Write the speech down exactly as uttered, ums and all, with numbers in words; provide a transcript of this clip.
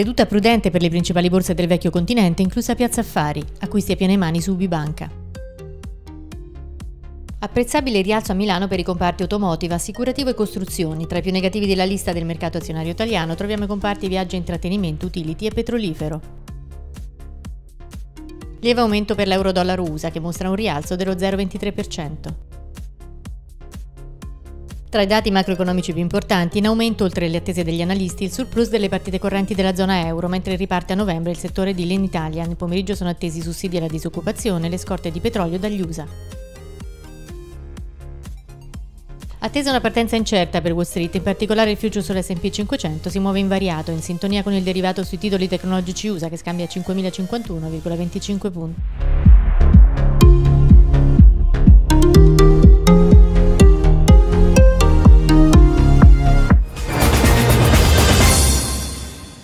Seduta prudente per le principali borse del vecchio continente, inclusa Piazza Affari, acquisti a piene mani su U B I Banca. Apprezzabile rialzo a Milano per i comparti automotive, assicurativo e costruzioni. Tra i più negativi della lista del mercato azionario italiano troviamo i comparti viaggio e intrattenimento, utility e petrolifero. Lieve aumento per l'euro-dollaro U S A che mostra un rialzo dello zero virgola ventitré per cento. Tra i dati macroeconomici più importanti, in aumento oltre le attese degli analisti il surplus delle partite correnti della zona euro, mentre riparte a novembre il settore edile in Italia. Nel pomeriggio sono attesi i sussidi alla disoccupazione e le scorte di petrolio dagli U S A. Attesa una partenza incerta per Wall Street, in particolare il future sull'esse e pi cinquecento si muove invariato, in sintonia con il derivato sui titoli tecnologici U S A che scambia a cinquemilacinquantuno virgola venticinque punti.